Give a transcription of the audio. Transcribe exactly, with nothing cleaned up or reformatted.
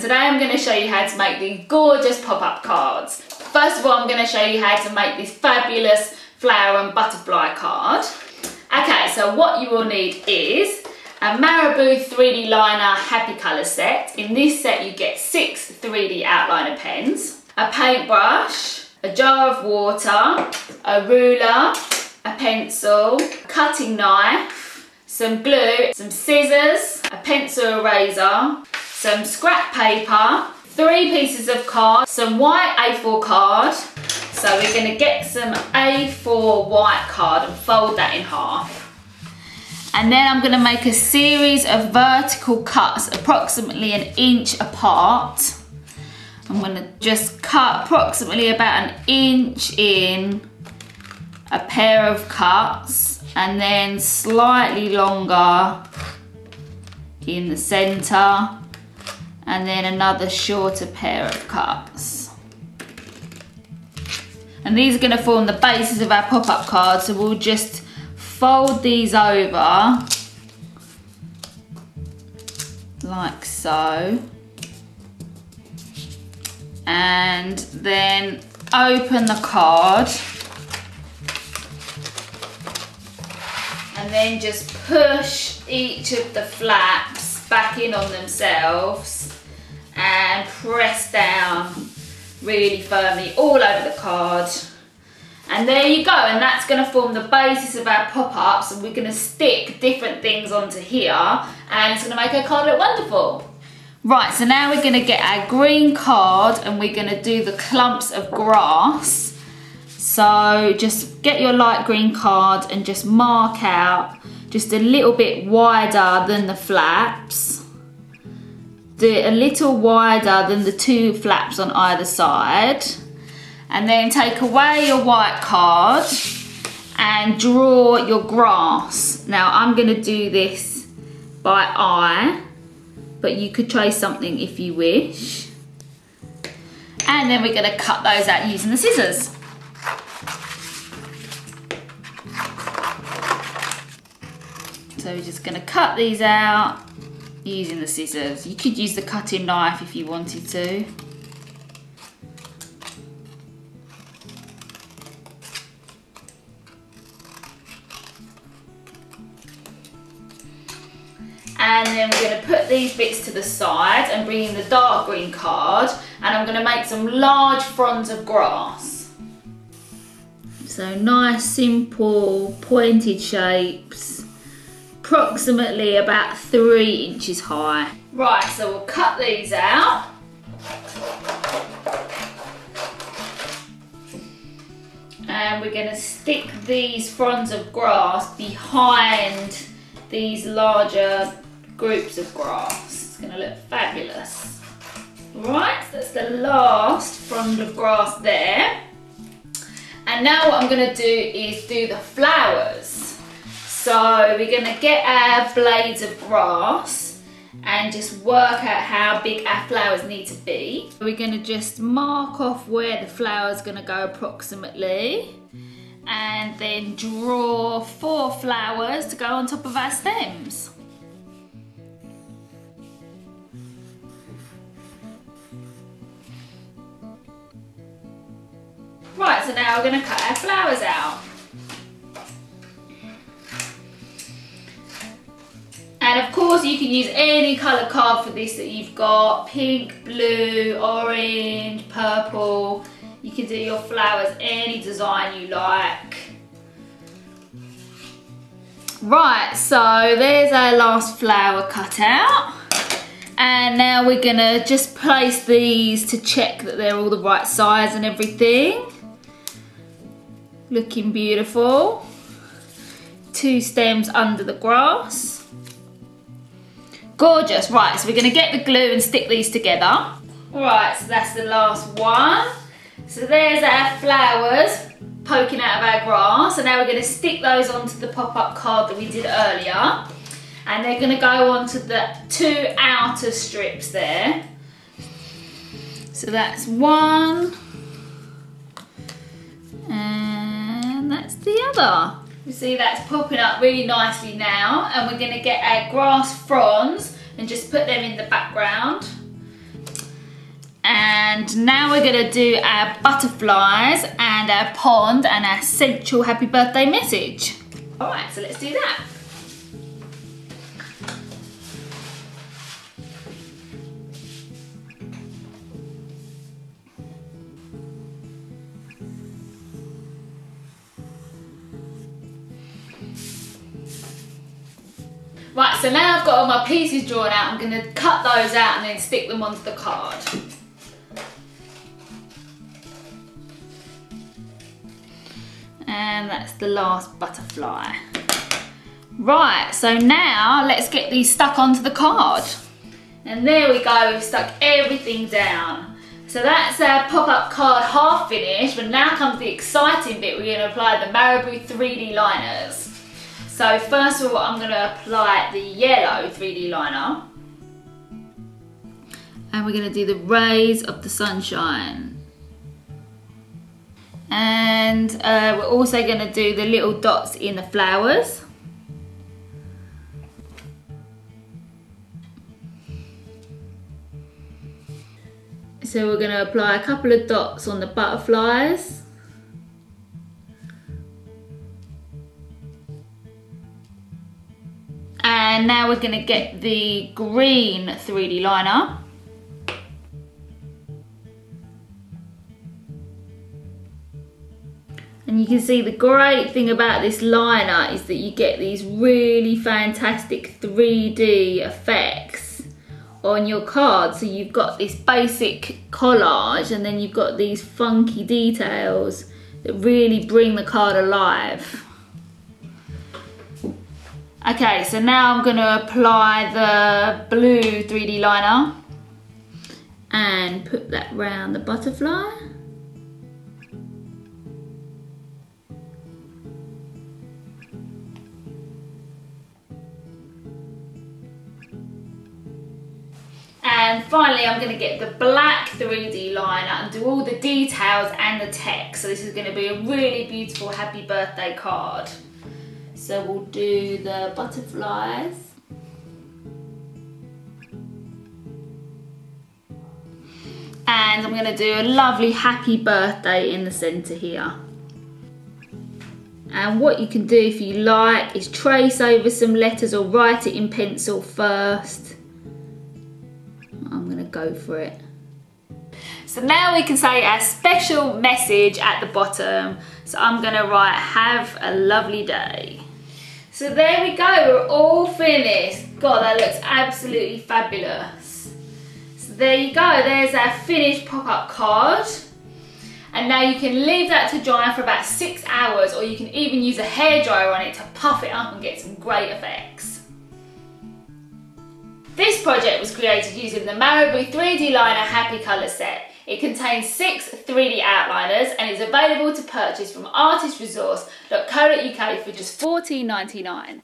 and today I'm going to show you how to make these gorgeous pop-up cards. First of all, I'm going to show you how to make this fabulous flower and butterfly card. Okay, so what you will need is a Marabu three D liner happy colour set. In this set you get six three D outliner pens, a paintbrush, a jar of water, a ruler, a pencil, a cutting knife, some glue, some scissors, a pencil eraser, some scrap paper, three pieces of card, some white A four card. So we're going to get some A four white card and fold that in half. And then I'm going to make a series of vertical cuts approximately an inch apart. I'm going to just cut approximately about an inch in a pair of cuts, and then slightly longer in the centre, and then another shorter pair of cuts. And these are going to form the basis of our pop-up card, so we'll just fold these over like so, and then open the card. And then just push each of the flaps back in on themselves and press down really firmly all over the card. And there you go, and that's going to form the basis of our pop-ups, and we're going to stick different things onto here and it's going to make our card look wonderful. Right, so now we're going to get our green card and we're going to do the clumps of grass. So just get your light green card and just mark out just a little bit wider than the flaps. Do it a little wider than the two flaps on either side. And then take away your white card and draw your grass. Now I'm going to do this by eye, but you could trace something if you wish. And then we're going to cut those out using the scissors. So we're just going to cut these out using the scissors. You could use the cutting knife if you wanted to. And then we're going to put these bits to the side and bring in the dark green card, and I'm going to make some large fronds of grass. So nice, simple, pointed shapes. Approximately about three inches high. Right, so we'll cut these out. And we're going to stick these fronds of grass behind these larger groups of grass. It's going to look fabulous. Right, so that's the last frond of grass there. And now what I'm going to do is do the flowers. So we're going to get our blades of grass and just work out how big our flowers need to be. We're going to just mark off where the flower is going to go approximately, and then draw four flowers to go on top of our stems. Right, so now we're going to cut our flowers out. And of course you can use any colour card for this that you've got, pink, blue, orange, purple. You can do your flowers any design you like. Right, so there's our last flower cut out. And now we're going to just place these to check that they're all the right size and everything. Looking beautiful. Two stems under the grass. Gorgeous. Right, so we're going to get the glue and stick these together. Right, so that's the last one. So there's our flowers poking out of our grass. So now we're going to stick those onto the pop-up card that we did earlier. And they're going to go onto the two outer strips there. So that's one. And that's the other. You see that's popping up really nicely now, and we're going to get our grass fronds and just put them in the background. And now we're gonna do our butterflies and our pond and our sensual happy birthday message. All right, so let's do that. Right, so now I've got all my pieces drawn out, I'm going to cut those out and then stick them onto the card. And that's the last butterfly. Right, so now let's get these stuck onto the card. And there we go, we've stuck everything down. So that's our pop-up card half finished, but now comes the exciting bit. We're going to apply the Marabu three D liners. So first of all, I'm going to apply the yellow three D liner. And we're going to do the rays of the sunshine. And uh, we're also going to do the little dots in the flowers. So we're going to apply a couple of dots on the butterflies. And now we're going to get the green three D liner. And you can see the great thing about this liner is that you get these really fantastic three D effects on your card. So you've got this basic collage and then you've got these funky details that really bring the card alive. Okay, so now I'm going to apply the blue three D liner and put that round the butterfly. And finally, I'm going to get the black three D liner and do all the details and the text. So this is going to be a really beautiful happy birthday card. So we'll do the butterflies. And I'm going to do a lovely happy birthday in the centre here. And what you can do if you like is trace over some letters or write it in pencil first. I'm going to go for it. So now we can say our special message at the bottom. So I'm going to write, have a lovely day. So there we go, we're all finished. God, that looks absolutely fabulous. So there you go, there's our finished pop-up card. And now you can leave that to dry for about six hours, or you can even use a hairdryer on it to puff it up and get some great effects. This project was created using the Marabu three D liner happy colour set. It contains six three D outliners and is available to purchase from artist resource dot co dot U K for just fourteen ninety-nine.